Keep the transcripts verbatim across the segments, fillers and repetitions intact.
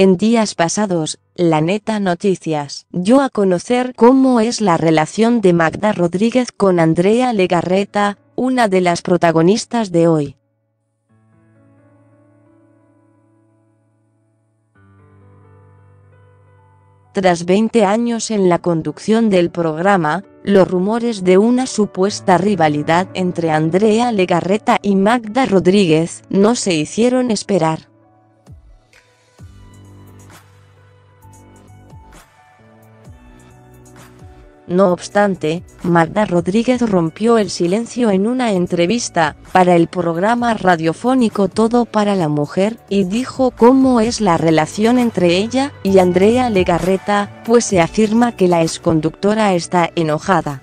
En días pasados, La Neta Noticias dio a conocer cómo es la relación de Magda Rodríguez con Andrea Legarreta, una de las protagonistas de Hoy. Tras veinte años en la conducción del programa, los rumores de una supuesta rivalidad entre Andrea Legarreta y Magda Rodríguez no se hicieron esperar. No obstante, Magda Rodríguez rompió el silencio en una entrevista para el programa radiofónico Todo para la Mujer y dijo cómo es la relación entre ella y Andrea Legarreta, pues se afirma que la exconductora está enojada.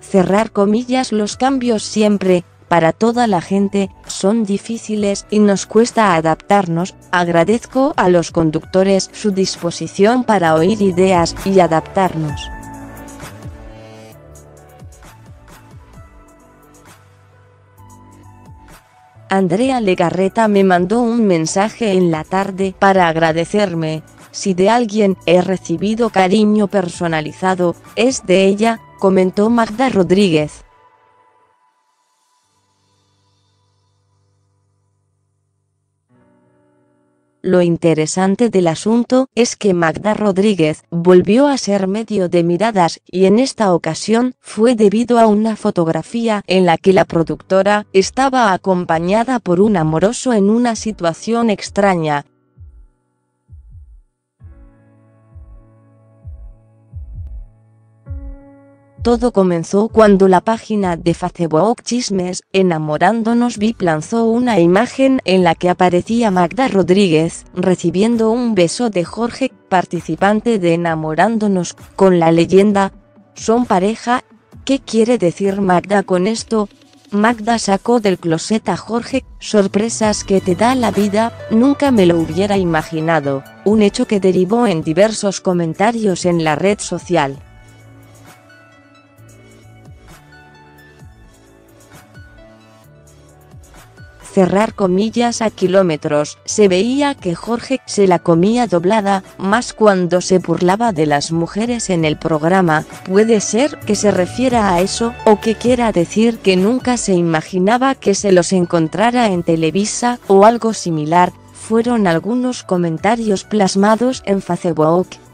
Cerrar comillas. Los cambios siempre, para toda la gente, son difíciles y nos cuesta adaptarnos. Agradezco a los conductores su disposición para oír ideas y adaptarnos. Andrea Legarreta me mandó un mensaje en la tarde para agradecerme. Si de alguien he recibido cariño personalizado, es de ella, comentó Magda Rodríguez. Lo interesante del asunto es que Magda Rodríguez volvió a ser medio de miradas y en esta ocasión fue debido a una fotografía en la que la productora estaba acompañada por un amoroso en una situación extraña. Todo comenzó cuando la página de Facebook Chismes Enamorándonos V I P lanzó una imagen en la que aparecía Magda Rodríguez recibiendo un beso de Jorge, participante de Enamorándonos, con la leyenda: "Son pareja". ¿Qué quiere decir Magda con esto? Magda sacó del closet a Jorge. Sorpresas que te da la vida, nunca me lo hubiera imaginado, un hecho que derivó en diversos comentarios en la red social. Cerrar comillas. A kilómetros se veía que Jorge se la comía doblada, más cuando se burlaba de las mujeres en el programa. Puede ser que se refiera a eso, o que quiera decir que nunca se imaginaba que se los encontrara en Televisa o algo similar, fueron algunos comentarios plasmados en Facebook.